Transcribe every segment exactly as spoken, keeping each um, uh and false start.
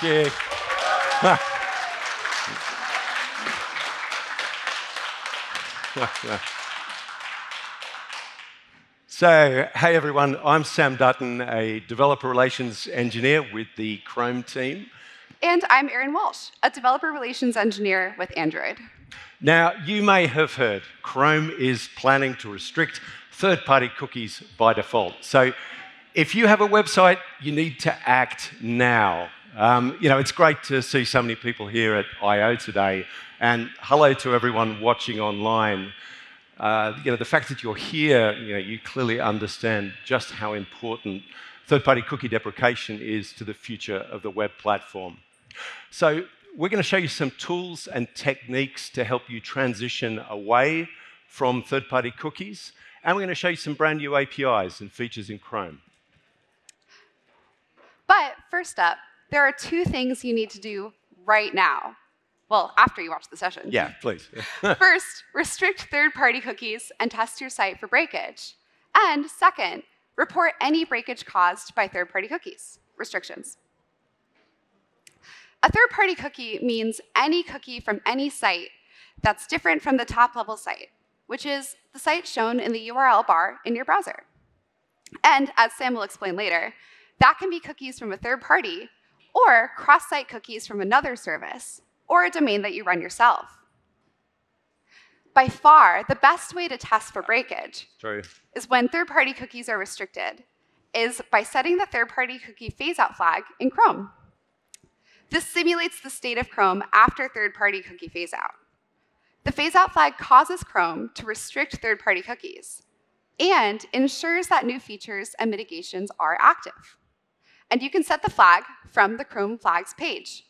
Yay. So, hey everyone, I'm Sam Dutton, a developer relations engineer with the Chrome team. And I'm Erin Walsh, a developer relations engineer with Android. Now, you may have heard Chrome is planning to restrict third-party cookies by default. So, if you have a website, you need to act now. Um, you know, it's great to see so many people here at I O today, and hello to everyone watching online. Uh, you know, the fact that you're here, you know, you clearly understand just how important third-party cookie deprecation is to the future of the web platform. So we're going to show you some tools and techniques to help you transition away from third-party cookies, and we're going to show you some brand new A P Is and features in Chrome. But first up, there are two things you need to do right now. Well, after you watch the session. Yeah, please. First, restrict third-party cookies and test your site for breakage. And second, report any breakage caused by third-party cookies restrictions. A third-party cookie means any cookie from any site that's different from the top-level site, which is the site shown in the U R L bar in your browser. And as Sam will explain later, that can be cookies from a third party or cross-site cookies from another service, or a domain that you run yourself. By far, the best way to test for breakage Sorry. is when third-party cookies are restricted, is by setting the third-party cookie phase-out flag in Chrome. This simulates the state of Chrome after third-party cookie phase-out. The phase-out flag causes Chrome to restrict third-party cookies and ensures that new features and mitigations are active. And you can set the flag from the Chrome flags page,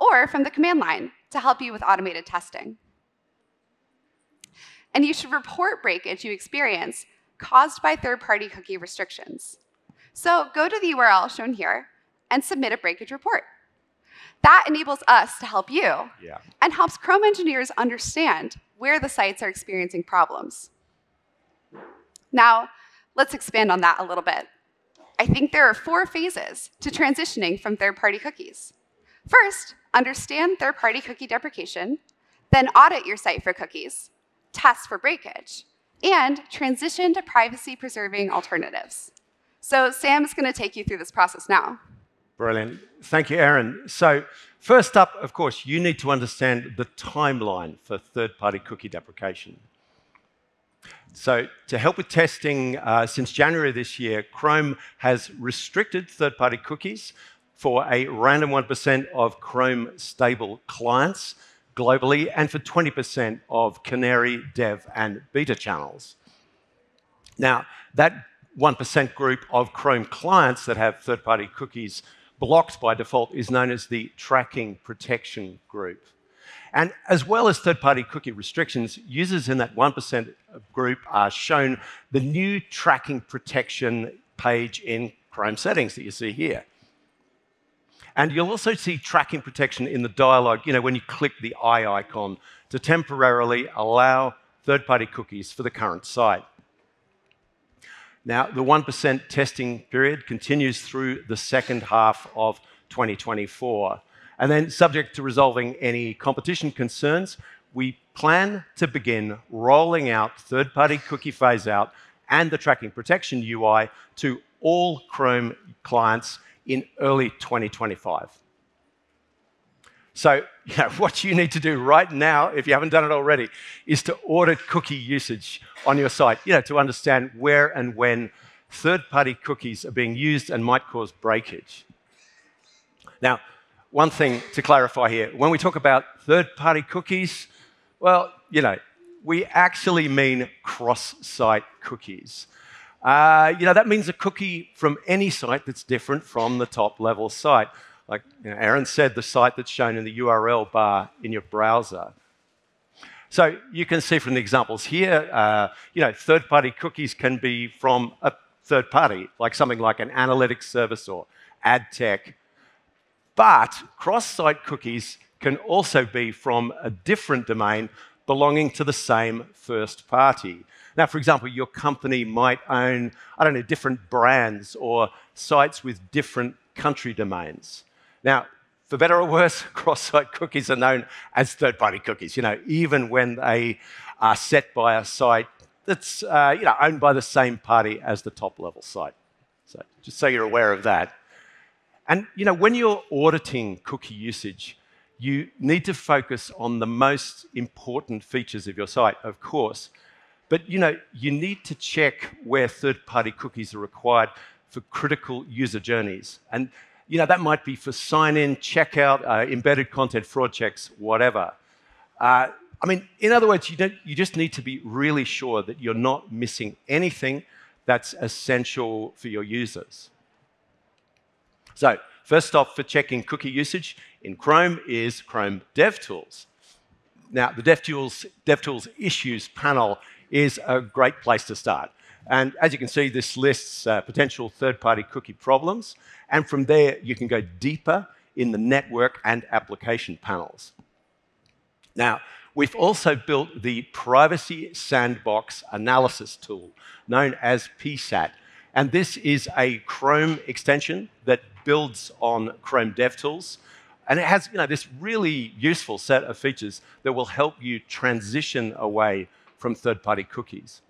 or from the command line to help you with automated testing. And you should report breakage you experience caused by third-party cookie restrictions. So go to the U R L shown here and submit a breakage report. That enables us to help you yeah. and helps Chrome engineers understand where the sites are experiencing problems. Now, let's expand on that a little bit. I think there are four phases to transitioning from third-party cookies. First, understand third-party cookie deprecation, then audit your site for cookies, test for breakage, and transition to privacy-preserving alternatives. So Sam is going to take you through this process now. Brilliant. Thank you, Erin. So first up, of course, you need to understand the timeline for third-party cookie deprecation. So to help with testing, uh, since January this year, Chrome has restricted third-party cookies for a random one percent of Chrome stable clients globally, and for twenty percent of Canary, Dev, and Beta channels. Now, that one percent group of Chrome clients that have third-party cookies blocked by default is known as the tracking protection group. And as well as third-party cookie restrictions, users in that one percent group are shown the new tracking protection page in Chrome settings that you see here. And you'll also see tracking protection in the dialog, you know, when you click the eye icon to temporarily allow third-party cookies for the current site. Now, the one percent testing period continues through the second half of twenty twenty-four. And then, subject to resolving any competition concerns, we plan to begin rolling out third-party cookie phase-out and the tracking protection U I to all Chrome clients in early twenty twenty-five. So, you know, what you need to do right now, if you haven't done it already, is to audit cookie usage on your site, you know, to understand where and when third-party cookies are being used and might cause breakage. Now, one thing to clarify here, when we talk about third-party cookies, well, you know, we actually mean cross-site cookies. Uh, you know, that means a cookie from any site that's different from the top-level site. Like you know, Erin said, the site that's shown in the U R L bar in your browser. So you can see from the examples here, uh, you know, third-party cookies can be from a third party, like something like an analytics service or ad tech. But cross-site cookies can also be from a different domain belonging to the same first party. Now, for example, your company might own, I don't know, different brands or sites with different country domains. Now, for better or worse, cross-site cookies are known as third-party cookies, you know, even when they are set by a site that's uh, you know, owned by the same party as the top-level site. So just so you're aware of that. And you know, when you're auditing cookie usage, you need to focus on the most important features of your site, of course. But you know, you need to check where third-party cookies are required for critical user journeys. And you know, that might be for sign-in, checkout, uh, embedded content, fraud checks, whatever. Uh, I mean, in other words, you, don't, you just need to be really sure that you're not missing anything that's essential for your users. So, first stop for checking cookie usage in Chrome is Chrome DevTools. Now, the DevTools, DevTools Issues panel is a great place to start. And as you can see, this lists uh, potential third-party cookie problems. And from there, you can go deeper in the network and application panels. Now, we've also built the Privacy Sandbox Analysis Tool, known as P SAT. And this is a Chrome extension that builds on Chrome DevTools. And it has, you know, this really useful set of features that will help you transition away from third-party cookies.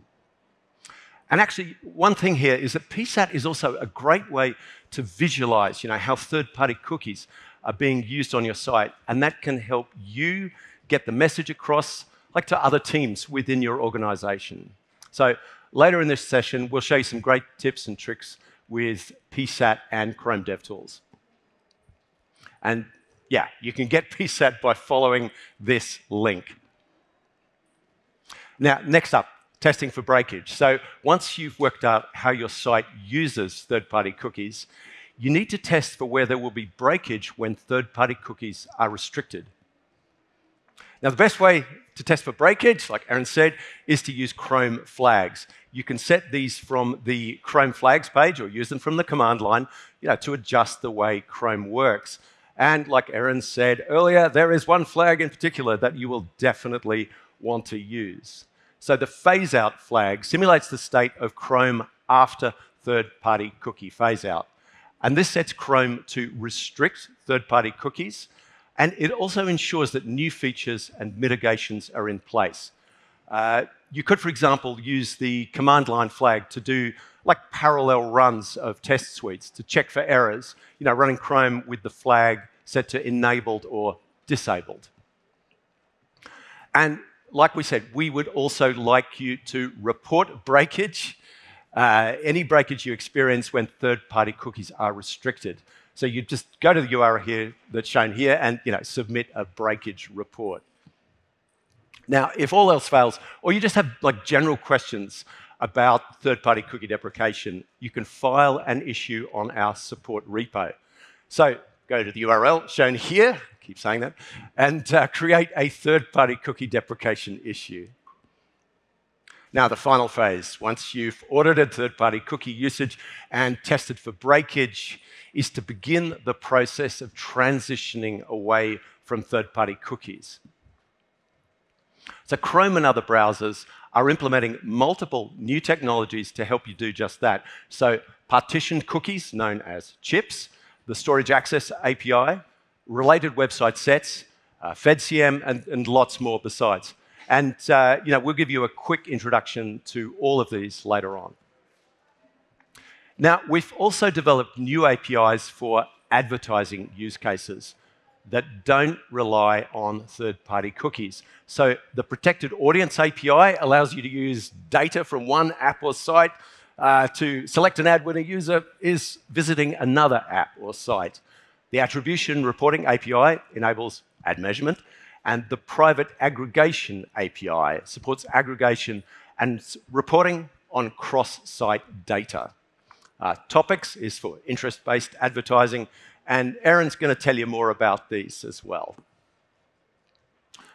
And actually, one thing here is that P SAT is also a great way to visualize, you know, how third-party cookies are being used on your site, and that can help you get the message across, like to other teams within your organization. So later in this session, we'll show you some great tips and tricks with P SAT and Chrome DevTools. And yeah, you can get P SAT by following this link. Now, next up, testing for breakage. So once you've worked out how your site uses third-party cookies, you need to test for where there will be breakage when third-party cookies are restricted. Now, the best way to test for breakage, like Erin said, is to use Chrome flags. You can set these from the Chrome flags page or use them from the command line, you know, to adjust the way Chrome works. And like Erin said earlier, there is one flag in particular that you will definitely want to use. So the phase-out flag simulates the state of Chrome after third-party cookie phase-out. And this sets Chrome to restrict third-party cookies, and it also ensures that new features and mitigations are in place. Uh, you could, for example, use the command line flag to do like parallel runs of test suites to check for errors, you know, running Chrome with the flag set to enabled or disabled. And like we said, we would also like you to report breakage, uh, any breakage you experience when third-party cookies are restricted. So you just go to the U R L here that's shown here and, you know, submit a breakage report. Now, if all else fails, or you just have like general questions about third-party cookie deprecation, you can file an issue on our support repo. So go to the U R L shown here, keep saying that, and uh, create a third-party cookie deprecation issue. Now, the final phase, once you've audited third-party cookie usage and tested for breakage, is to begin the process of transitioning away from third-party cookies. So Chrome and other browsers are implementing multiple new technologies to help you do just that. So partitioned cookies, known as CHIPS, the Storage Access A P I, related website sets, uh, FedCM, and, and lots more besides. And uh, you know, we'll give you a quick introduction to all of these later on. Now, we've also developed new A P Is for advertising use cases that don't rely on third-party cookies. So the Protected Audience A P I allows you to use data from one app or site uh, to select an ad when a user is visiting another app or site. The Attribution Reporting A P I enables ad measurement, and the Private Aggregation A P I supports aggregation and reporting on cross-site data. Uh, Topics is for interest-based advertising, and Erin's going to tell you more about these as well.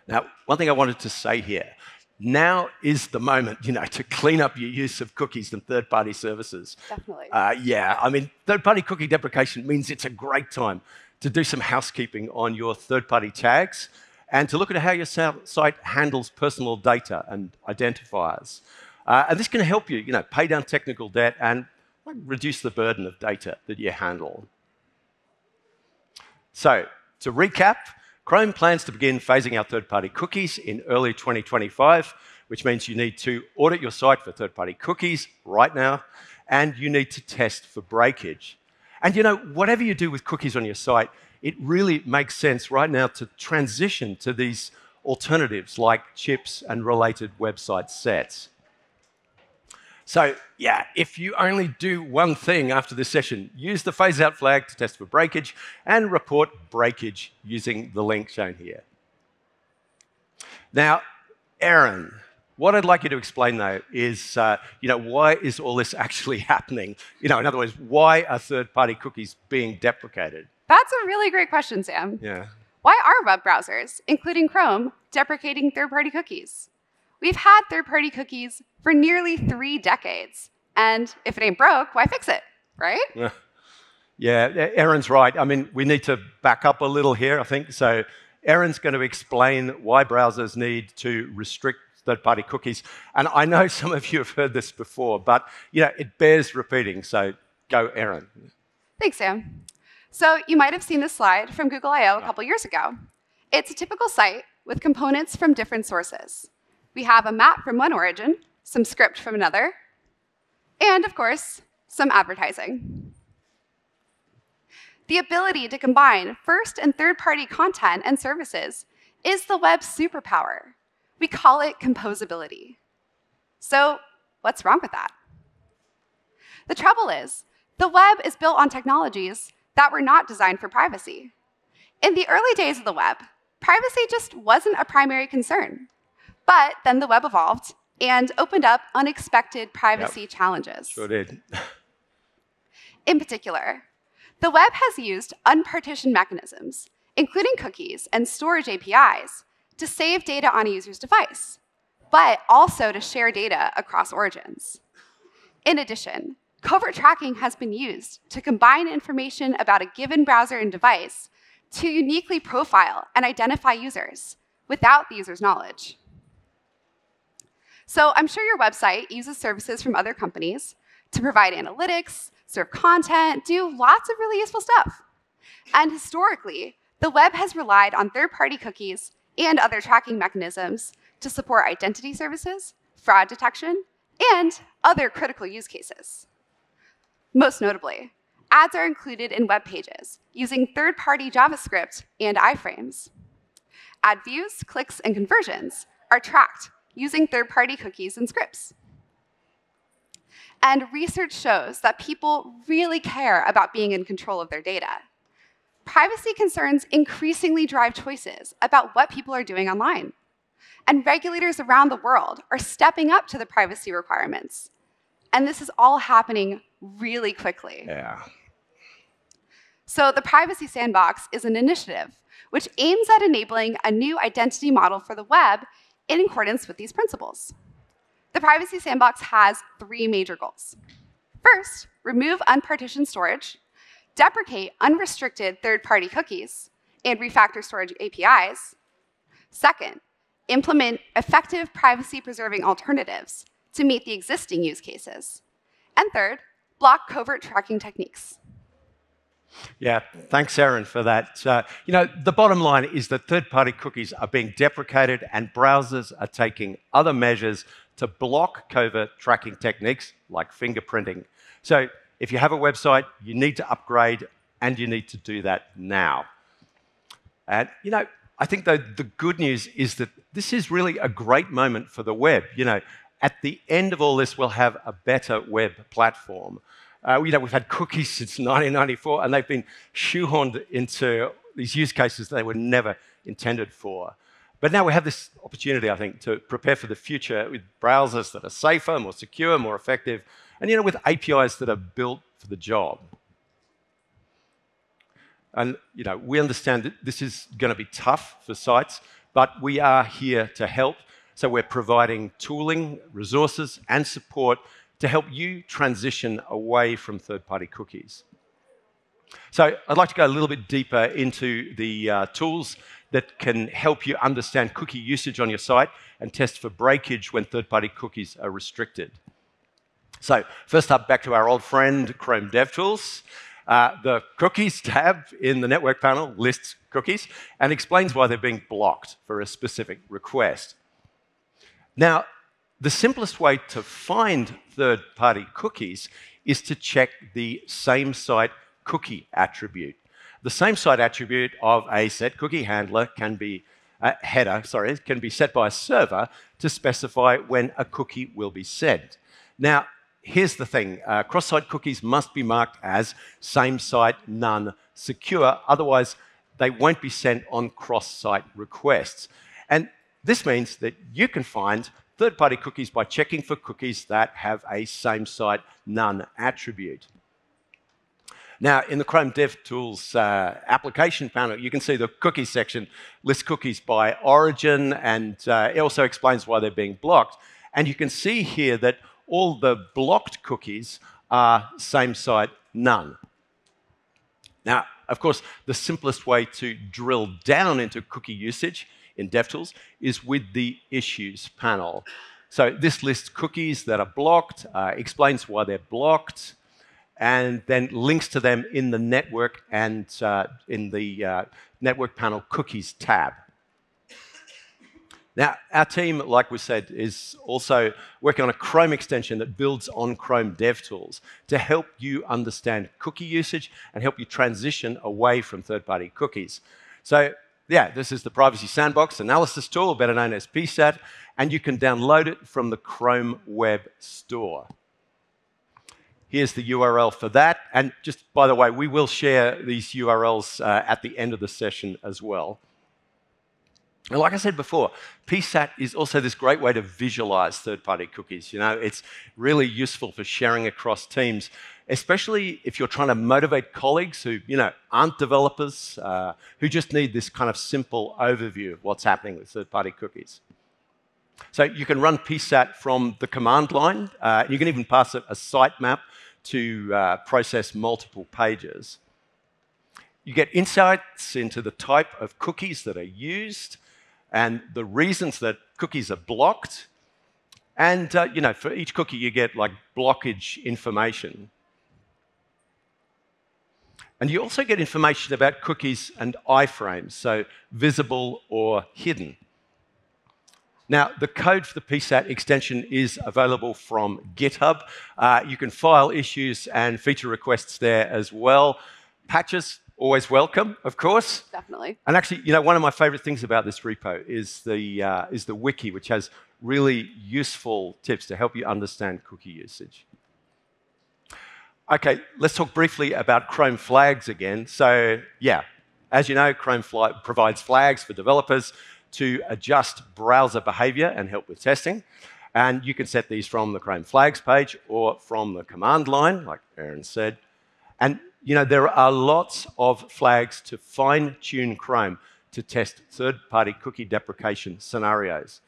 Now, one thing I wanted to say here, now is the moment, you know, to clean up your use of cookies and third-party services. Definitely. Uh, yeah, I mean, third-party cookie deprecation means it's a great time to do some housekeeping on your third-party tags and to look at how your site handles personal data and identifiers. Uh, and this can help you, you know, pay down technical debt and reduce the burden of data that you handle. So, to recap, Chrome plans to begin phasing out third-party cookies in early twenty twenty-five, which means you need to audit your site for third-party cookies right now, and you need to test for breakage. And you know, whatever you do with cookies on your site, it really makes sense right now to transition to these alternatives like CHIPS and related website sets. So yeah, if you only do one thing after this session, use the phase out flag to test for breakage and report breakage using the link shown here. Now, Erin, what I'd like you to explain though is, uh, you know, why is all this actually happening? You know, in other words, why are third-party cookies being deprecated? That's a really great question, Sam. Yeah. Why are web browsers, including Chrome, deprecating third-party cookies? We've had third-party cookies for nearly three decades. And if it ain't broke, why fix it, right? Yeah, yeah, Erin's right. I mean, we need to back up a little here, I think. So Erin's going to explain why browsers need to restrict third-party cookies. And I know some of you have heard this before, but you know, it bears repeating. So go, Erin. Thanks, Sam. So you might have seen this slide from Google I O a couple years ago. It's a typical site with components from different sources. We have a map from one origin, some script from another, and of course, some advertising. The ability to combine first and third-party content and services is the web's superpower. We call it composability. So what's wrong with that? The trouble is, the web is built on technologies that were not designed for privacy. In the early days of the web, privacy just wasn't a primary concern. But then the web evolved and opened up unexpected privacy yep. challenges. Sure did. In particular, the web has used unpartitioned mechanisms, including cookies and storage A P Is, to save data on a user's device, but also to share data across origins. In addition, covert tracking has been used to combine information about a given browser and device to uniquely profile and identify users without the user's knowledge. So I'm sure your website uses services from other companies to provide analytics, serve content, do lots of really useful stuff. And historically, the web has relied on third-party cookies and other tracking mechanisms to support identity services, fraud detection, and other critical use cases. Most notably, ads are included in web pages using third-party JavaScript and iframes. Ad views, clicks, and conversions are tracked using third-party cookies and scripts. And research shows that people really care about being in control of their data. Privacy concerns increasingly drive choices about what people are doing online. And regulators around the world are stepping up to the privacy requirements. And this is all happening really quickly. Yeah. So the Privacy Sandbox is an initiative which aims at enabling a new identity model for the web in accordance with these principles. The Privacy Sandbox has three major goals. First, remove unpartitioned storage, deprecate unrestricted third-party cookies, and refactor storage A P Is. Second, implement effective privacy-preserving alternatives to meet the existing use cases. And third, block covert tracking techniques. Yeah, thanks, Erin, for that. Uh, you know, the bottom line is that third-party cookies are being deprecated and browsers are taking other measures to block covert tracking techniques like fingerprinting. So if you have a website, you need to upgrade and you need to do that now. And, you know, I think though the good news is that this is really a great moment for the web. You know, at the end of all this, we'll have a better web platform. Uh, you know, we've had cookies since nineteen ninety-four, and they've been shoehorned into these use cases they were never intended for. But now we have this opportunity, I think, to prepare for the future with browsers that are safer, more secure, more effective, and, you know, with A P Is that are built for the job. And, you know, we understand that this is going to be tough for sites, but we are here to help. So we're providing tooling, resources, and support to help you transition away from third-party cookies. So I'd like to go a little bit deeper into the uh, tools that can help you understand cookie usage on your site and test for breakage when third-party cookies are restricted. So first up, back to our old friend, Chrome DevTools. Uh, the cookies tab in the network panel lists cookies and explains why they're being blocked for a specific request. Now, the simplest way to find third-party cookies is to check the same site cookie attribute. The same site attribute of a set cookie handler can be uh, header, sorry, can be set by a server to specify when a cookie will be sent. Now, here's the thing, uh, cross-site cookies must be marked as same-site, none, secure, otherwise they won't be sent on cross-site requests. And this means that you can find third-party cookies by checking for cookies that have a same-site, none attribute. Now, in the Chrome DevTools uh, application panel, you can see the cookie section lists cookies by origin, and uh, it also explains why they're being blocked. And you can see here that all the blocked cookies are same site, none. Now, of course, the simplest way to drill down into cookie usage in DevTools is with the Issues panel. So this lists cookies that are blocked, uh, explains why they're blocked, and then links to them in the network and uh, in the uh, network panel cookies tab. Now, our team, like we said, is also working on a Chrome extension that builds on Chrome DevTools to help you understand cookie usage and help you transition away from third-party cookies. So, yeah, this is the Privacy Sandbox Analysis Tool, better known as P SAT, and you can download it from the Chrome Web Store. Here's the U R L for that, and just by the way, we will share these U R Ls uh, at the end of the session as well. And like I said before, P SAT is also this great way to visualize third-party cookies. You know, it's really useful for sharing across teams, especially if you're trying to motivate colleagues who, you know, aren't developers, uh, who just need this kind of simple overview of what's happening with third-party cookies. So you can run P SAT from the command line. Uh, you can even pass it a sitemap to uh, process multiple pages. You get insights into the type of cookies that are used, and the reasons that cookies are blocked. And, uh, you know, for each cookie, you get, like, blockage information. And you also get information about cookies and iframes, so visible or hidden. Now, the code for the P SAT extension is available from GitHub. Uh, you can file issues and feature requests there as well. Patches, always welcome, of course. Definitely. And actually, you know, one of my favorite things about this repo is the, uh, is the wiki, which has really useful tips to help you understand cookie usage. Okay, let's talk briefly about Chrome flags again. So, yeah, as you know, Chrome provides flags for developers to adjust browser behavior and help with testing. And you can set these from the Chrome flags page or from the command line, like Erin said. And you know, there are lots of flags to fine-tune Chrome to test third-party cookie deprecation scenarios.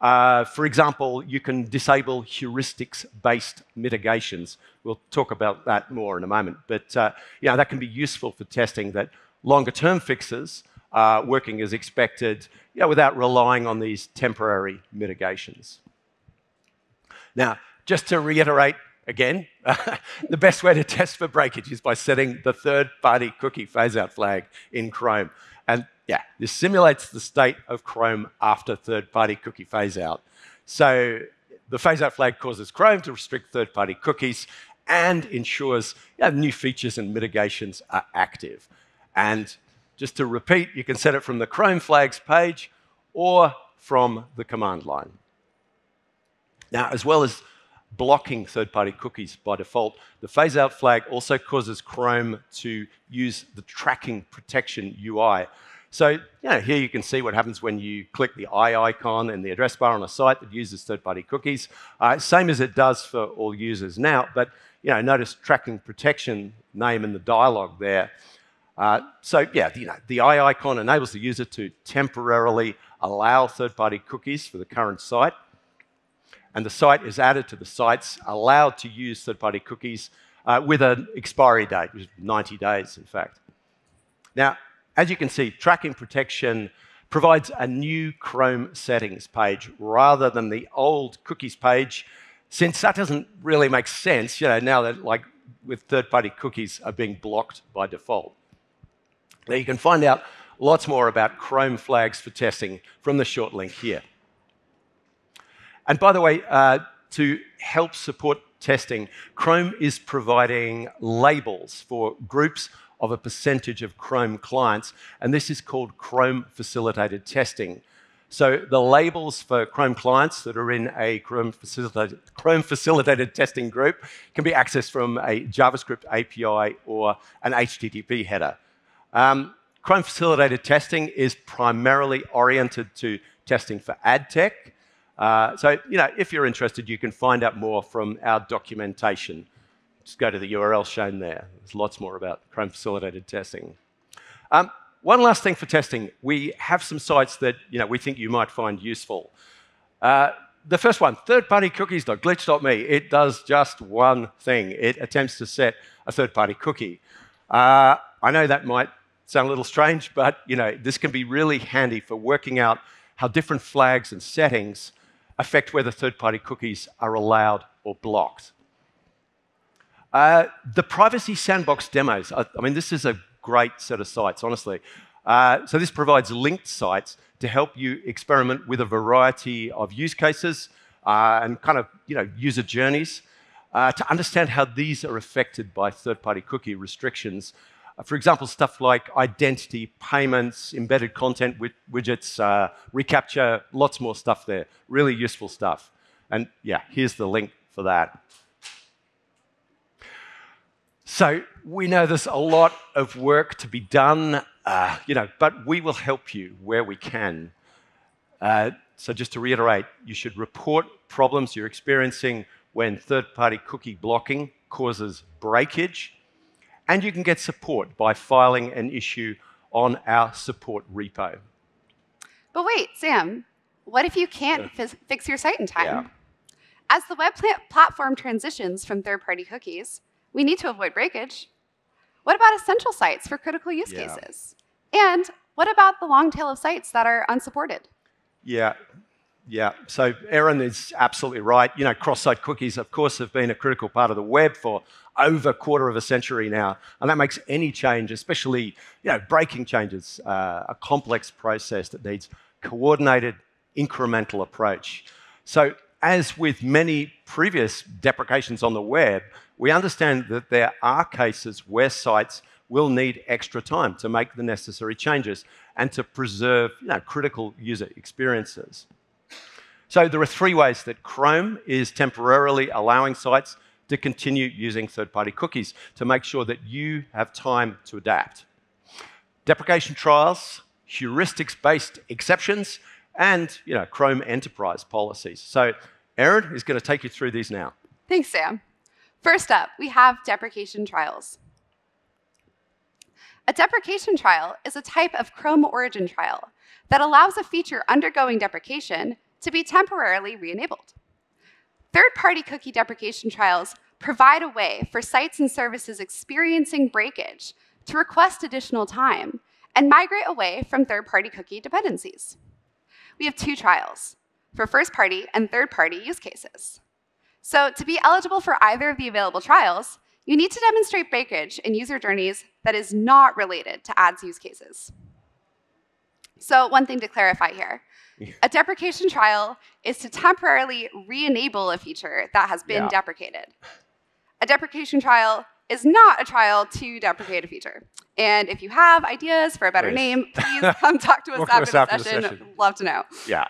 Uh, for example, you can disable heuristics-based mitigations. We'll talk about that more in a moment. But uh, you know, that can be useful for testing that longer-term fixes are working as expected, you know, without relying on these temporary mitigations. Now, just to reiterate, again, uh, the best way to test for breakage is by setting the third-party cookie phase-out flag in Chrome. And yeah, this simulates the state of Chrome after third-party cookie phase-out. So the phase-out flag causes Chrome to restrict third-party cookies and ensures, you know, new features and mitigations are active. And just to repeat, you can set it from the Chrome flags page or from the command line. Now, as well as blocking third-party cookies by default, the phase-out flag also causes Chrome to use the tracking protection U I. So, you know, here you can see what happens when you click the eye icon in the address bar on a site that uses third-party cookies, uh, same as it does for all users now. But, you know, notice tracking protection name in the dialog there. Uh, so, yeah, you know, the eye icon enables the user to temporarily allow third-party cookies for the current site. And the site is added to the sites allowed to use third-party cookies uh, with an expiry date, which is ninety days, in fact. Now, as you can see, tracking protection provides a new Chrome settings page rather than the old cookies page, since that doesn't really make sense, you know, now that, like, with third-party cookies are being blocked by default. Now, you can find out lots more about Chrome flags for testing from the short link here. And by the way, uh, to help support testing, Chrome is providing labels for groups of a percentage of Chrome clients, and this is called Chrome-facilitated testing. So the labels for Chrome clients that are in a Chrome-facilitated Chrome facilitated testing group can be accessed from a JavaScript A P I or an H T T P header. Um, Chrome-facilitated testing is primarily oriented to testing for ad tech. Uh, so, you know, if you're interested, you can find out more from our documentation. Just go to the U R L shown there. There's lots more about Chrome-facilitated testing. Um, one last thing for testing. We have some sites that, you know, we think you might find useful. Uh, the first one, third-party cookies dot glitch dot me. It does just one thing. It attempts to set a third-party cookie. Uh, I know that might sound a little strange, but, you know, this can be really handy for working out how different flags and settings affect whether third-party cookies are allowed or blocked. Uh, the Privacy Sandbox demos, I, I mean, this is a great set of sites, honestly. Uh, so this provides linked sites to help you experiment with a variety of use cases uh, and kind of, you know, user journeys uh, to understand how these are affected by third-party cookie restrictions. Uh, for example, stuff like identity, payments, embedded content with widgets, uh, reCAPTCHA, lots more stuff there. Really useful stuff. And yeah, here's the link for that. So we know there's a lot of work to be done, uh, you know, but we will help you where we can. Uh, so just to reiterate, you should report problems you're experiencing when third-party cookie blocking causes breakage, and you can get support by filing an issue on our support repo. But wait, Sam, what if you can't uh, fix your site in time? Yeah. As the web platform transitions from third-party cookies, we need to avoid breakage. What about essential sites for critical use yeah. cases? And what about the long tail of sites that are unsupported? Yeah, yeah. So Erin is absolutely right. You know, cross-site cookies, of course, have been a critical part of the web for over a quarter of a century now, and that makes any change, especially you know, breaking changes, uh, a complex process that needs coordinated, incremental approach. So, as with many previous deprecations on the web, we understand that there are cases where sites will need extra time to make the necessary changes and to preserve you know, critical user experiences. So there are three ways that Chrome is temporarily allowing sites to continue using third-party cookies to make sure that you have time to adapt. Deprecation trials, heuristics-based exceptions, and you know, Chrome Enterprise policies. So Erin is going to take you through these now. Thanks, Sam. First up, we have deprecation trials. A deprecation trial is a type of Chrome origin trial that allows a feature undergoing deprecation to be temporarily re-enabled. Third-party cookie deprecation trials provide a way for sites and services experiencing breakage to request additional time and migrate away from third-party cookie dependencies. We have two trials, for first-party and third-party use cases. So to be eligible for either of the available trials, you need to demonstrate breakage in user journeys that is not related to ads use cases. So one thing to clarify here, a deprecation trial is to temporarily re-enable a feature that has been yeah. deprecated. A deprecation trial is not a trial to deprecate a feature. And if you have ideas for a better please. name, please come talk to us after, us after the session. session. Love to know. Yeah.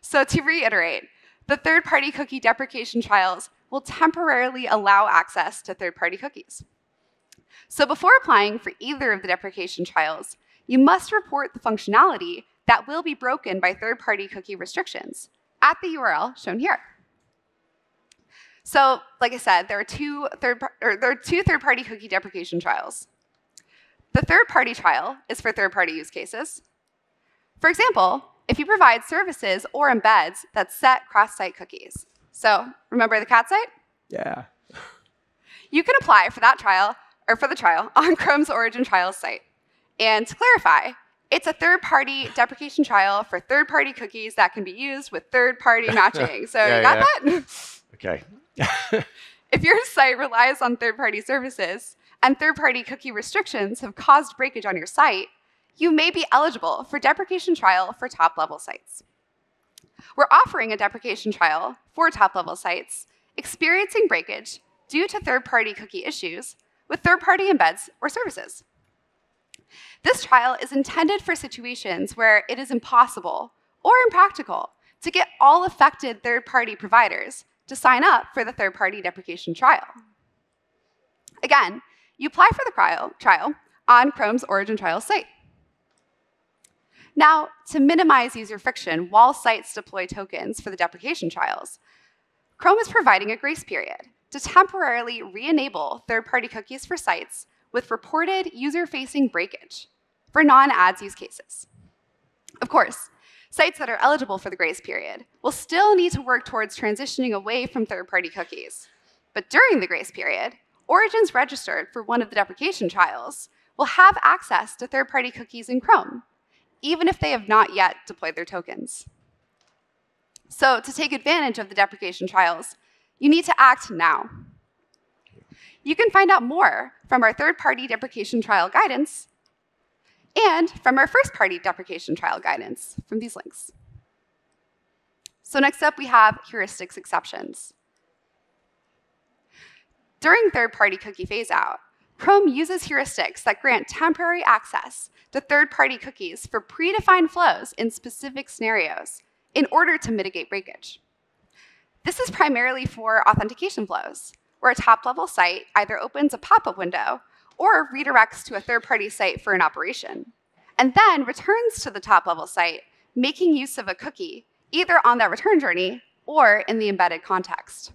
So to reiterate, the third-party cookie deprecation trials will temporarily allow access to third-party cookies. So before applying for either of the deprecation trials, you must report the functionality that will be broken by third-party cookie restrictions at the U R L shown here. So, like I said, there are two third or there are two third-party cookie deprecation trials. The third-party trial is for third-party use cases. For example, if you provide services or embeds that set cross-site cookies. So, remember the cat site? Yeah. You can apply for that trial or for the trial on Chrome's Origin Trials site. And to clarify, it's a third-party deprecation trial for third-party cookies that can be used with third-party matching. So, yeah, you got yeah. that? Okay. If your site relies on third-party services and third-party cookie restrictions have caused breakage on your site, you may be eligible for deprecation trial for top-level sites. We're offering a deprecation trial for top-level sites experiencing breakage due to third-party cookie issues with third-party embeds or services. This trial is intended for situations where it is impossible or impractical to get all affected third-party providers to sign up for the third-party deprecation trial. Again, you apply for the trial on Chrome's Origin Trial site. Now, to minimize user friction while sites deploy tokens for the deprecation trials, Chrome is providing a grace period to temporarily re-enable third-party cookies for sites with reported user-facing breakage for non-ads use cases. Of course, sites that are eligible for the grace period will still need to work towards transitioning away from third-party cookies. But during the grace period, origins registered for one of the deprecation trials will have access to third-party cookies in Chrome, even if they have not yet deployed their tokens. So to take advantage of the deprecation trials, you need to act now. You can find out more from our third-party deprecation trial guidance and from our first-party deprecation trial guidance from these links. So next up, we have heuristics exceptions. During third-party cookie phase-out, Chrome uses heuristics that grant temporary access to third-party cookies for predefined flows in specific scenarios in order to mitigate breakage. This is primarily for authentication flows, where a top-level site either opens a pop-up window or redirects to a third-party site for an operation, and then returns to the top-level site, making use of a cookie, either on that return journey or in the embedded context.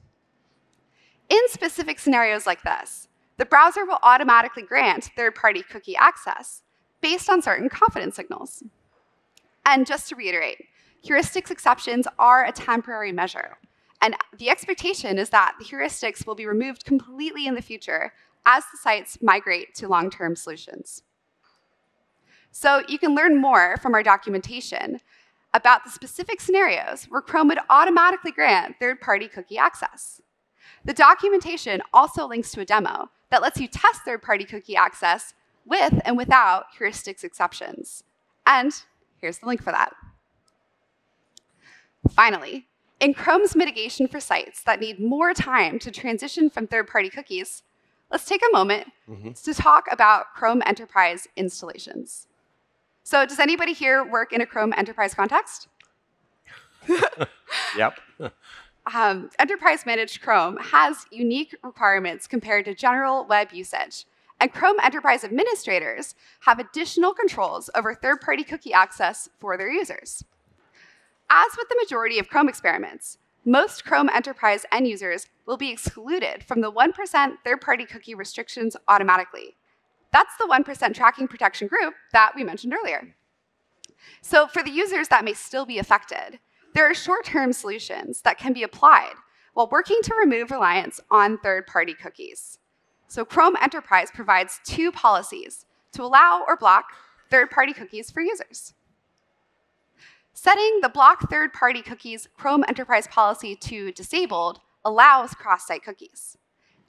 In specific scenarios like this, the browser will automatically grant third-party cookie access based on certain confidence signals. And just to reiterate, heuristics exceptions are a temporary measure, and the expectation is that the heuristics will be removed completely in the future as the sites migrate to long-term solutions. So you can learn more from our documentation about the specific scenarios where Chrome would automatically grant third-party cookie access. The documentation also links to a demo that lets you test third-party cookie access with and without heuristics exceptions. And here's the link for that. Finally, in Chrome's mitigation for sites that need more time to transition from third-party cookies, let's take a moment mm-hmm. to talk about Chrome Enterprise installations. So does anybody here work in a Chrome Enterprise context? Yep. um, Enterprise-managed Chrome has unique requirements compared to general web usage, and Chrome Enterprise administrators have additional controls over third-party cookie access for their users. As with the majority of Chrome experiments, most Chrome Enterprise end users will be excluded from the one percent third-party cookie restrictions automatically. That's the one percent tracking protection group that we mentioned earlier. So for the users that may still be affected, there are short-term solutions that can be applied while working to remove reliance on third-party cookies. So Chrome Enterprise provides two policies to allow or block third-party cookies for users. Setting the Block Third-Party Cookies Chrome Enterprise policy to Disabled allows cross-site cookies.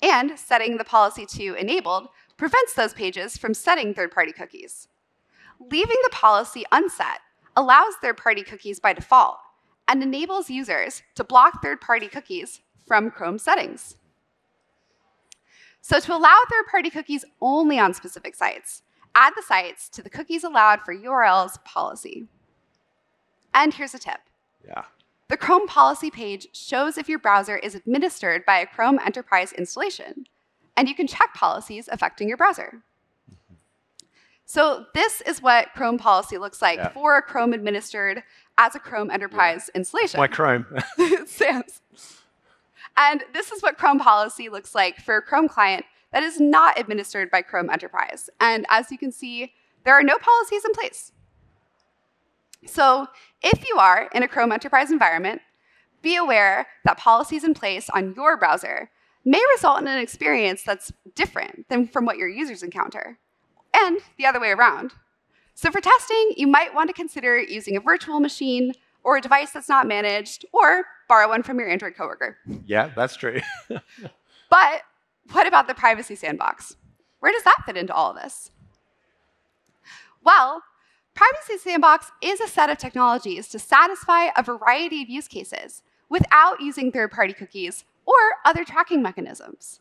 And setting the policy to Enabled prevents those pages from setting third-party cookies. Leaving the policy unset allows third-party cookies by default and enables users to block third-party cookies from Chrome settings. So to allow third-party cookies only on specific sites, add the sites to the Cookies Allowed for U R Ls policy. And here's a tip. Yeah. The Chrome policy page shows if your browser is administered by a Chrome Enterprise installation, and you can check policies affecting your browser. Mm-hmm. So this is what Chrome policy looks like yeah. for a Chrome administered as a Chrome Enterprise yeah. installation. My Chrome. And this is what Chrome policy looks like for a Chrome client that is not administered by Chrome Enterprise. And as you can see, there are no policies in place. So if you are in a Chrome Enterprise environment, be aware that policies in place on your browser may result in an experience that's different than from what your users encounter, and the other way around. So for testing, you might want to consider using a virtual machine or a device that's not managed, or borrow one from your Android coworker. Yeah, that's true. But But what about the Privacy Sandbox? Where does that fit into all of this? Well, Privacy Sandbox is a set of technologies to satisfy a variety of use cases without using third-party cookies or other tracking mechanisms.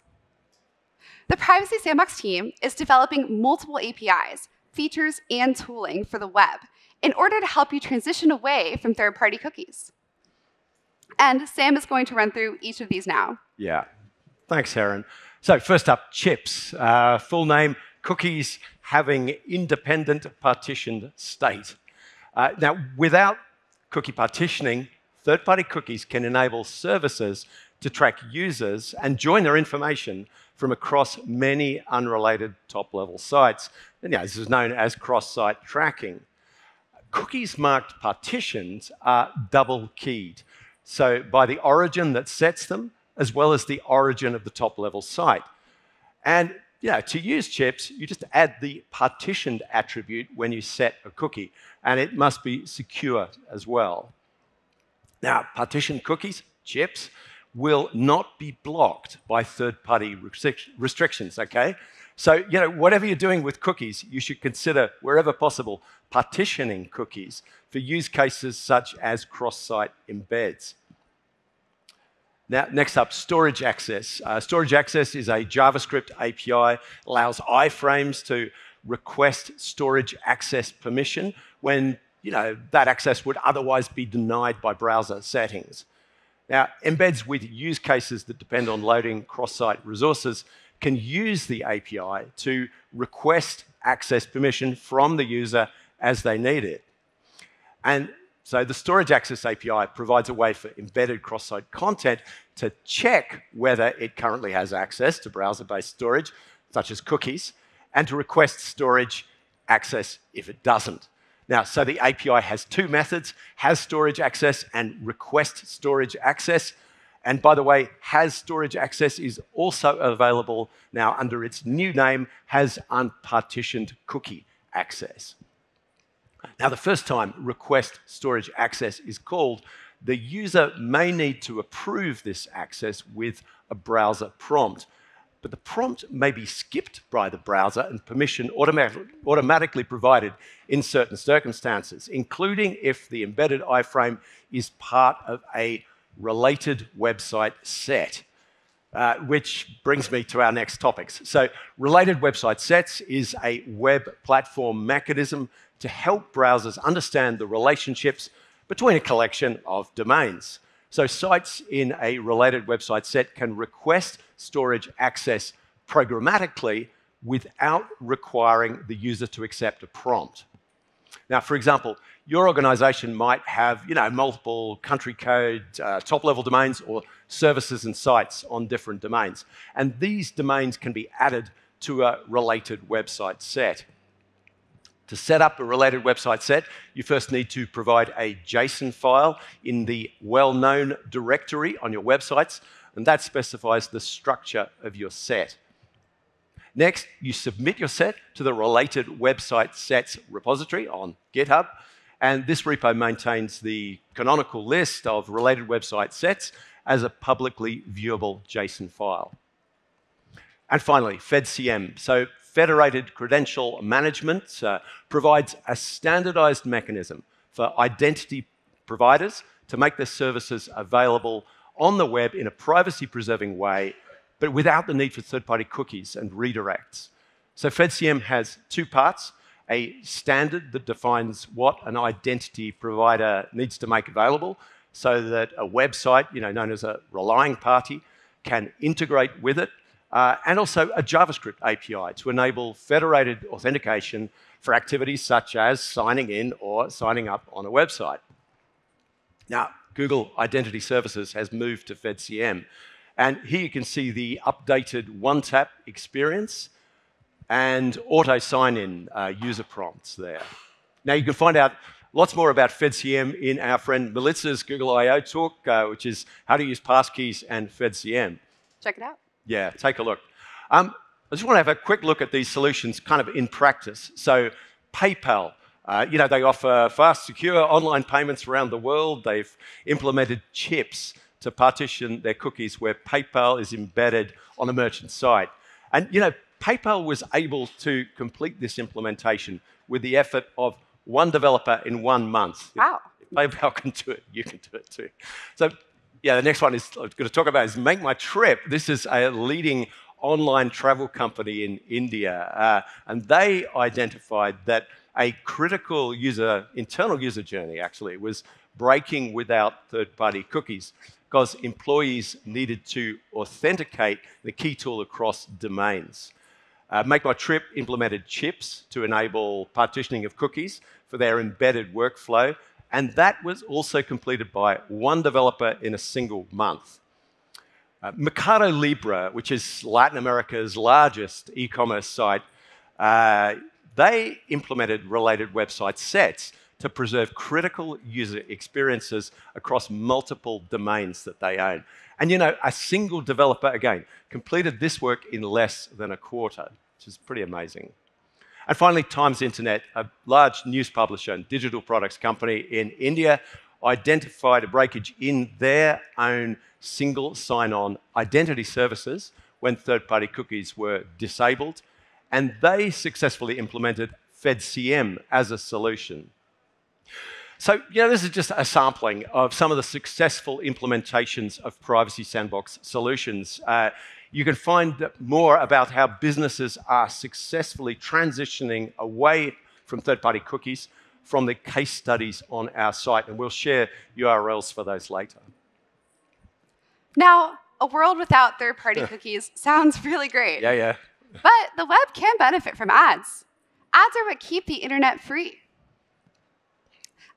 The Privacy Sandbox team is developing multiple A P Is, features, and tooling for the web in order to help you transition away from third-party cookies. And Sam is going to run through each of these now. Yeah. Thanks, Erin. So first up, CHIPS, uh, full name, Cookies Having Independent Partitioned State. Uh, now, without cookie partitioning, third-party cookies can enable services to track users and join their information from across many unrelated top-level sites. And, yeah, this is known as cross-site tracking. Cookies marked partitions are double-keyed, so by the origin that sets them, as well as the origin of the top-level site. And yeah, to use CHIPS, you just add the partitioned attribute when you set a cookie, and it must be secure as well. Now, partitioned cookies, CHIPS, will not be blocked by third-party restrictions, okay? So, you know, whatever you're doing with cookies, you should consider, wherever possible, partitioning cookies for use cases such as cross-site embeds. Now, next up, storage access. Uh, storage access is a JavaScript A P I, allows iframes to request storage access permission when, you know, that access would otherwise be denied by browser settings. Now, embeds with use cases that depend on loading cross-site resources can use the A P I to request access permission from the user as they need it. And so the Storage Access A P I provides a way for embedded cross-site content to check whether it currently has access to browser-based storage, such as cookies, and to request storage access if it doesn't. Now, so the A P I has two methods, has storage access and request storage access. And by the way, has storage access is also available now under its new name, has unpartitioned cookie access. Now, the first time request storage access is called, the user may need to approve this access with a browser prompt. But the prompt may be skipped by the browser and permission automatic, automatically provided in certain circumstances, including if the embedded iframe is part of a related website set. Uh, which brings me to our next topics. So, related website sets is a web platform mechanism to help browsers understand the relationships between a collection of domains. So sites in a related website set can request storage access programmatically without requiring the user to accept a prompt. Now, for example, your organization might have, you know, multiple country code, uh, top-level domains or services and sites on different domains. And these domains can be added to a related website set. To set up a related website set, you first need to provide a JSON file in the well-known directory on your websites, and that specifies the structure of your set. Next, you submit your set to the related website sets repository on GitHub, and this repo maintains the canonical list of related website sets as a publicly viewable JSON file. And finally, FedCM. So, Federated Credential Management uh, provides a standardized mechanism for identity providers to make their services available on the web in a privacy-preserving way, but without the need for third-party cookies and redirects. So FedCM has two parts, a standard that defines what an identity provider needs to make available so that a website, you know, known as a relying party, can integrate with it, Uh, and also a JavaScript A P I to enable federated authentication for activities such as signing in or signing up on a website. Now, Google Identity Services has moved to FedCM, and here you can see the updated one-tap experience and auto sign-in uh, user prompts there. Now, you can find out lots more about FedCM in our friend Melissa's Google I O talk, uh, which is how to use passkeys and FedCM. Check it out. Yeah, take a look. Um, I just want to have a quick look at these solutions kind of in practice. So PayPal, uh, you know, they offer fast, secure online payments around the world. They've implemented CHIPS to partition their cookies where PayPal is embedded on the merchant side. And, you know, PayPal was able to complete this implementation with the effort of one developer in one month. Wow. If PayPal can do it, you can do it too. So, yeah, the next one is, I'm going to talk about is MakeMyTrip. This is a leading online travel company in India, uh, and they identified that a critical user, internal user journey actually, was breaking without third-party cookies because employees needed to authenticate the key tool across domains. Uh, MakeMyTrip implemented CHIPS to enable partitioning of cookies for their embedded workflow, and that was also completed by one developer in a single month. Uh, Mercado Libre, which is Latin America's largest e-commerce site, uh, they implemented related website sets to preserve critical user experiences across multiple domains that they own. And, you know, a single developer, again, completed this work in less than a quarter, which is pretty amazing. And finally, Times Internet, a large news publisher and digital products company in India, identified a breakage in their own single sign-on identity services when third-party cookies were disabled, and they successfully implemented FedCM as a solution. So, you know, this is just a sampling of some of the successful implementations of Privacy Sandbox solutions. Uh, you can find more about how businesses are successfully transitioning away from third-party cookies from the case studies on our site, and we'll share U R Ls for those later. Now, a world without third-party cookies sounds really great. Yeah, yeah. But the web can benefit from ads. Ads are what keep the internet free.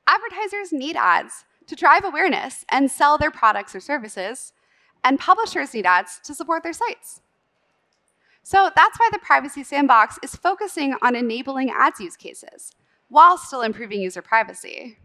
Advertisers need ads to drive awareness and sell their products or services, and publishers need ads to support their sites. So that's why the Privacy Sandbox is focusing on enabling ads use cases while still improving user privacy.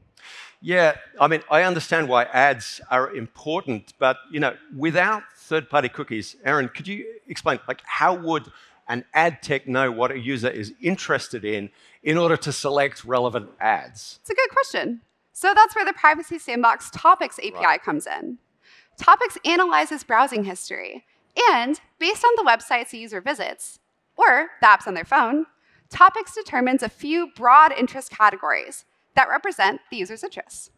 Yeah, I mean, I understand why ads are important, but, you know, without third-party cookies, Erin, could you explain, like, how would an ad tech know what a user is interested in in order to select relevant ads? It's a good question. So that's where the Privacy Sandbox Topics A P I right. comes in. Topics analyzes browsing history, and based on the websites a user visits, or the apps on their phone, Topics determines a few broad interest categories that represent the user's interests.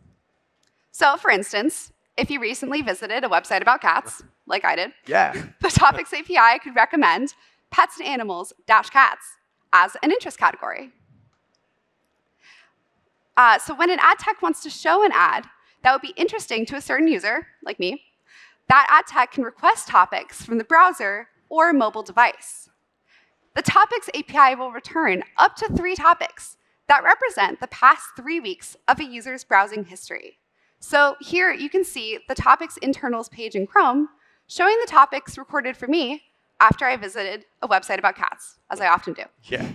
So, for instance, if you recently visited a website about cats, like I did, yeah. the Topics A P I could recommend pets and animals dash cats as an interest category. Uh, so when an ad tech wants to show an ad that would be interesting to a certain user, like me, that ad tech can request topics from the browser or a mobile device. The Topics A P I will return up to three topics that represent the past three weeks of a user's browsing history. So here you can see the Topics internals page in Chrome showing the topics recorded for me after I visited a website about cats, as I often do. Yeah.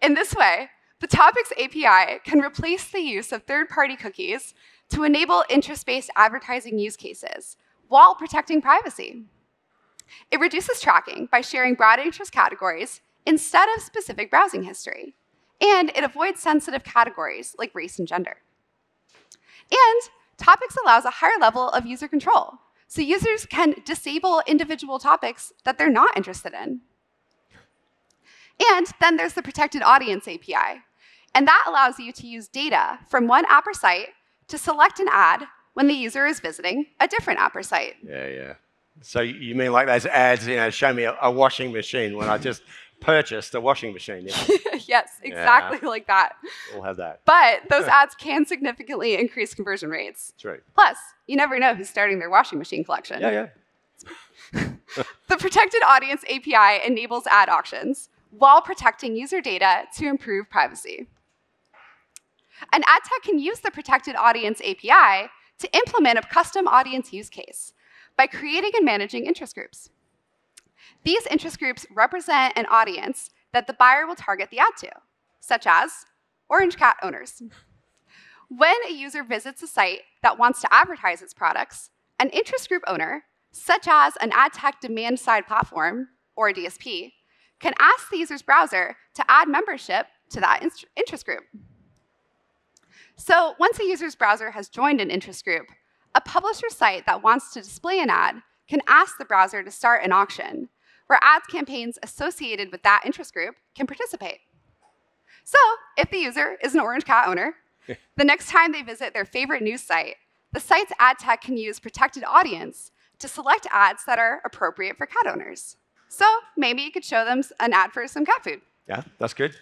In this way, the Topics A P I can replace the use of third-party cookies to enable interest-based advertising use cases while protecting privacy. It reduces tracking by sharing broad interest categories instead of specific browsing history, and it avoids sensitive categories like race and gender. And Topics allows a higher level of user control, so users can disable individual topics that they're not interested in. And then there's the Protected Audience A P I, and that allows you to use data from one app or site to select an ad when the user is visiting a different app or site. Yeah, yeah. So you mean like those ads, you know, show me a washing machine when I just purchased a washing machine. You know? Yes, exactly yeah. like that. We'll have that. But those ads can significantly increase conversion rates. True. Plus, you never know who's starting their washing machine collection. Yeah, yeah. The Protected Audience A P I enables ad auctions while protecting user data to improve privacy. An ad tech can use the Protected Audience A P I to implement a custom audience use case by creating and managing interest groups. These interest groups represent an audience that the buyer will target the ad to, such as orange cat owners. When a user visits a site that wants to advertise its products, an interest group owner, such as an ad tech demand-side platform, or D S P, can ask the user's browser to add membership to that interest group. So once a user's browser has joined an interest group, a publisher site that wants to display an ad can ask the browser to start an auction, where ads campaigns associated with that interest group can participate. So if the user is an orange cat owner, the next time they visit their favorite news site, the site's ad tech can use Protected Audience to select ads that are appropriate for cat owners. So maybe you could show them an ad for some cat food. Yeah, that's good.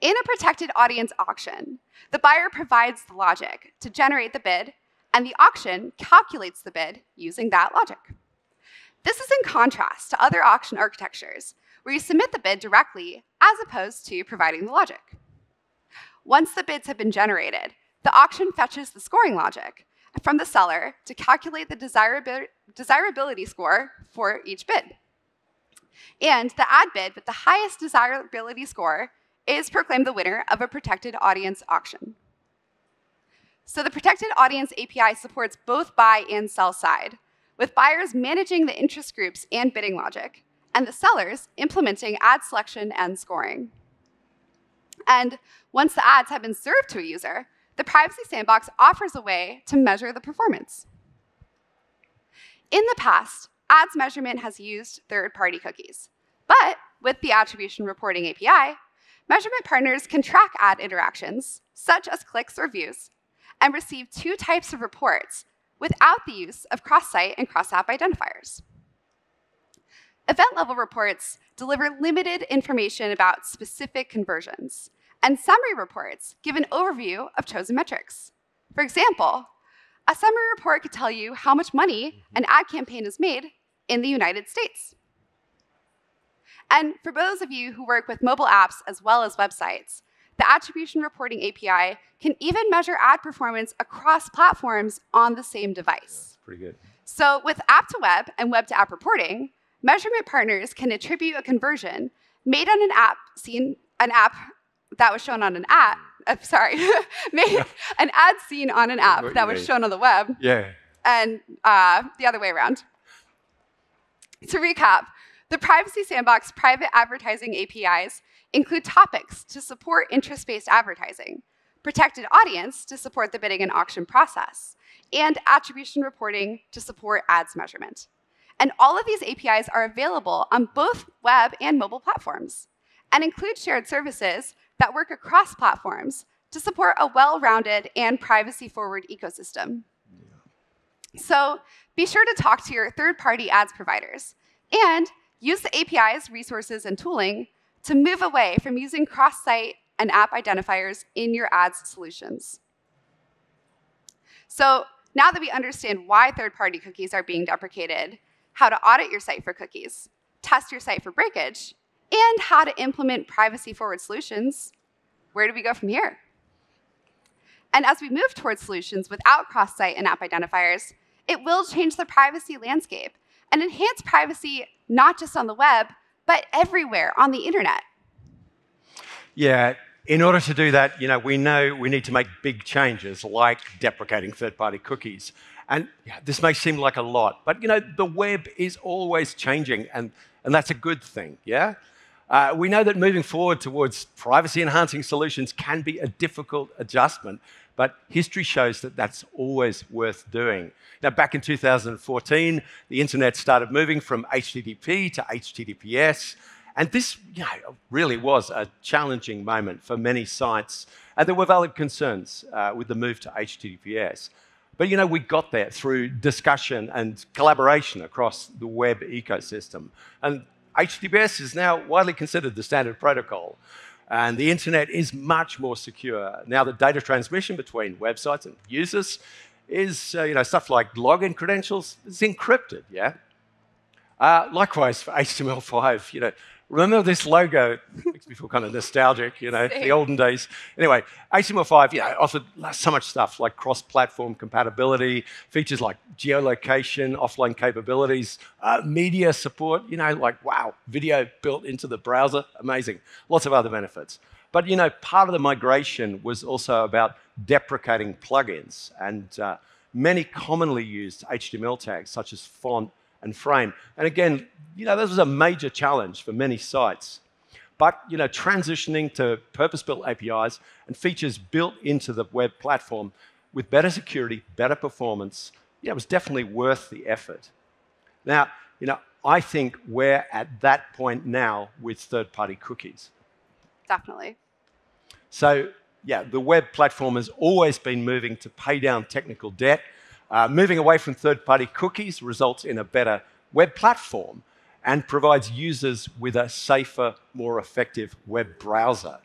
In a Protected Audience auction, the buyer provides the logic to generate the bid, and the auction calculates the bid using that logic. This is in contrast to other auction architectures, where you submit the bid directly as opposed to providing the logic. Once the bids have been generated, the auction fetches the scoring logic from the seller to calculate the desirabi- desirability score for each bid. And the ad bid with the highest desirability score is proclaimed the winner of a Protected Audience auction. So the Protected Audience A P I supports both buy and sell side, with buyers managing the interest groups and bidding logic, and the sellers implementing ad selection and scoring. And once the ads have been served to a user, the Privacy Sandbox offers a way to measure the performance. In the past, ads measurement has used third-party cookies. But with the Attribution Reporting A P I, measurement partners can track ad interactions, such as clicks or views, and receive two types of reports without the use of cross-site and cross-app identifiers. Event-level reports deliver limited information about specific conversions, and summary reports give an overview of chosen metrics. For example, a summary report could tell you how much money an ad campaign has made in the United States. And for those of you who work with mobile apps as well as websites, the Attribution Reporting A P I can even measure ad performance across platforms on the same device. Yeah, pretty good. So with app-to-web and web-to-app reporting, measurement partners can attribute a conversion made on an app seen an app that was shown on an app. Uh, sorry, made yeah. an ad seen on an app that was mean. shown on the web. Yeah. And uh, the other way around. To recap, the Privacy Sandbox private advertising A P Is include Topics to support interest-based advertising, Protected Audience to support the bidding and auction process, and Attribution Reporting to support ads measurement. And all of these A P Is are available on both web and mobile platforms, and include shared services that work across platforms to support a well-rounded and privacy-forward ecosystem. Yeah. So be sure to talk to your third-party ads providers, and use the A P Is, resources, and tooling to move away from using cross-site and app identifiers in your ads solutions. So now that we understand why third-party cookies are being deprecated, how to audit your site for cookies, test your site for breakage, and how to implement privacy-forward solutions, where do we go from here? And as we move towards solutions without cross-site and app identifiers, it will change the privacy landscape and enhance privacy not just on the web, but everywhere on the internet. Yeah, in order to do that, you know, we know we need to make big changes like deprecating third-party cookies. And yeah, this may seem like a lot, but you know, the web is always changing, and, and that's a good thing, yeah? Uh, we know that moving forward towards privacy-enhancing solutions can be a difficult adjustment, but history shows that that's always worth doing. Now, back in two thousand fourteen, the internet started moving from H T T P to H T T P S, and this you know, really was a challenging moment for many sites, and there were valid concerns uh, with the move to H T T P S. But you know, we got there through discussion and collaboration across the web ecosystem. And H T T P S is now widely considered the standard protocol. And the internet is much more secure. Now the data transmission between websites and users is, uh, you know, stuff like login credentials is encrypted, yeah? Uh, likewise for H T M L five, you know, remember this logo, makes me feel kind of nostalgic, you know, the olden days. Anyway, H T M L five, you know, offered so much stuff like cross-platform compatibility, features like geolocation, offline capabilities, uh, media support, you know, like, wow, video built into the browser, amazing. Lots of other benefits. But, you know, part of the migration was also about deprecating plugins, and uh, many commonly used H T M L tags, such as font, and frame. And again, you know, this was a major challenge for many sites. But, you know, transitioning to purpose-built A P Is and features built into the web platform with better security, better performance, yeah, it was definitely worth the effort. Now, you know, I think we're at that point now with third-party cookies. Definitely. So, yeah, the web platform has always been moving to pay down technical debt. Uh, moving away from third-party cookies results in a better web platform and provides users with a safer, more effective web browser.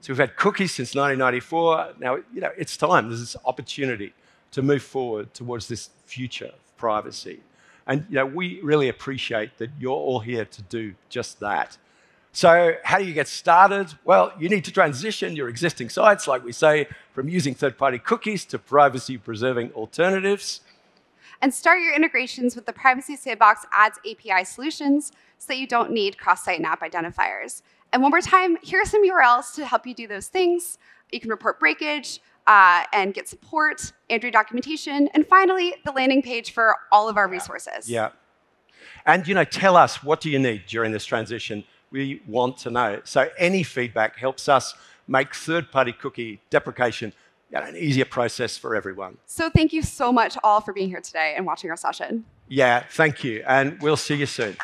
So we've had cookies since nineteen ninety-four. Now, you know, it's time. There's this opportunity to move forward towards this future of privacy. And you know, we really appreciate that you're all here to do just that. So how do you get started? Well, you need to transition your existing sites, like we say, from using third-party cookies to privacy-preserving alternatives. And start your integrations with the Privacy Sandbox Ads A P I solutions so that you don't need cross-site and app identifiers. And one more time, here are some U R Ls to help you do those things. You can report breakage uh, and get support, Android documentation, and finally, the landing page for all of our yeah. resources. Yeah. And you know, tell us, what do you need during this transition? We want to know. So any feedback helps us make third-party cookie deprecation an easier process for everyone. So thank you so much all for being here today and watching our session. Yeah, thank you. And we'll see you soon.